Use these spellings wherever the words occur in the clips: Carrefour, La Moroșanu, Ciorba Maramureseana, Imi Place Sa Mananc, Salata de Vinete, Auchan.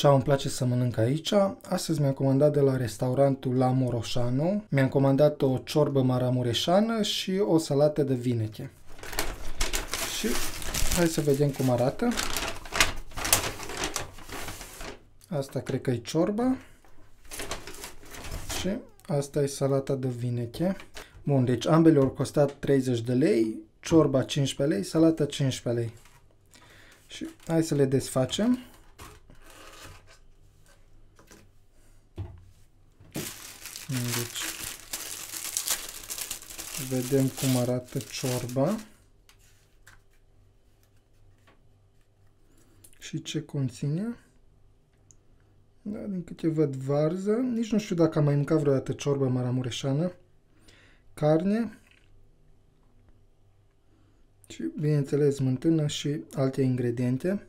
Cea îmi place să mănânc aici. Astăzi mi-am comandat de la restaurantul La Moroșanu. Mi-am comandat o ciorbă maramureșană și o salată de vinete. Și hai să vedem cum arată. Asta cred că e ciorba. Și asta e salata de vinete. Bun, deci ambele au costat 30 de lei, ciorba 15 lei, salata 15 lei. Și hai să le desfacem. Deci, vedem cum arată ciorba și ce conține. Da, din câte văd varză, nici nu știu dacă am mai mâncat vreodată ciorbă maramureșană, carne și, bineînțeles, smântână și alte ingrediente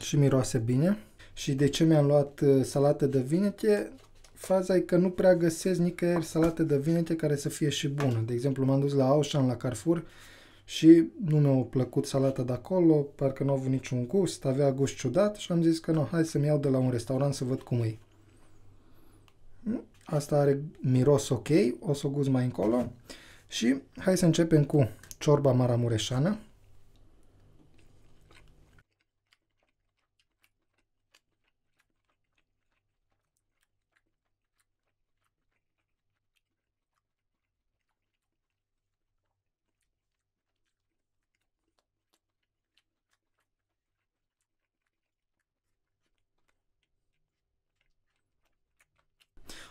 și miroase bine. Și de ce mi-am luat salată de vinete? Faza e că nu prea găsesc nicăieri salată de vinete care să fie și bună. De exemplu, m-am dus la Auchan, la Carrefour și nu mi-a plăcut salata de acolo, parcă nu a avut niciun gust, avea gust ciudat și am zis că nu, hai să-mi iau de la un restaurant să văd cum e. Asta are miros ok, o să o gust mai încolo. Și hai să începem cu ciorba maramureșană.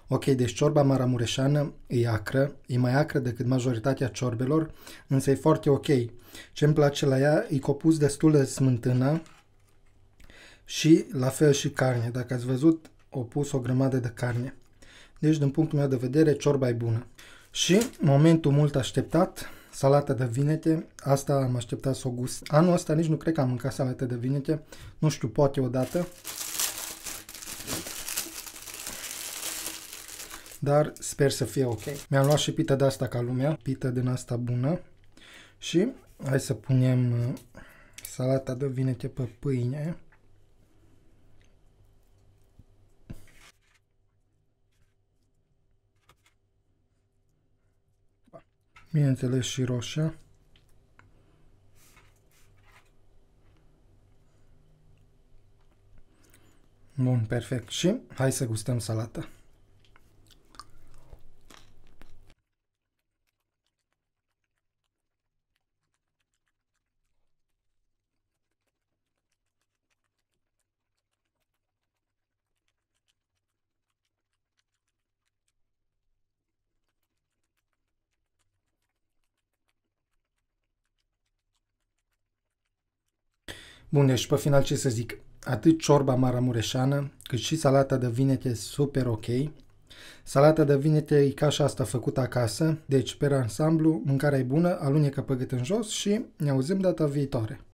Ok, deci ciorba maramureșană e acră, e mai acră decât majoritatea ciorbelor, însă e foarte ok. Ce îmi place la ea, e copus destul de smântână și la fel și carne. Dacă ați văzut, au pus o grămadă de carne. Deci, din punctul meu de vedere, ciorba e bună. Și momentul mult așteptat, salata de vinete, asta am așteptat să o gust. Anul ăsta nici nu cred că am mâncat salată de vinete, nu știu, poate odată. Dar sper să fie ok. Mi-am luat și pită de asta ca lumea, pită din asta bună. Și hai să punem salata de vinete pe pâine. Bineînțeles și roșia. Bun, perfect. Și hai să gustăm salata. Bun, deci pe final ce să zic, atât ciorba maramureșană cât și salata de vinete super ok. Salata de vinete e ca și asta făcută acasă, deci pe ansamblu mâncarea e bună, alunecă pe gât în jos și ne auzim data viitoare.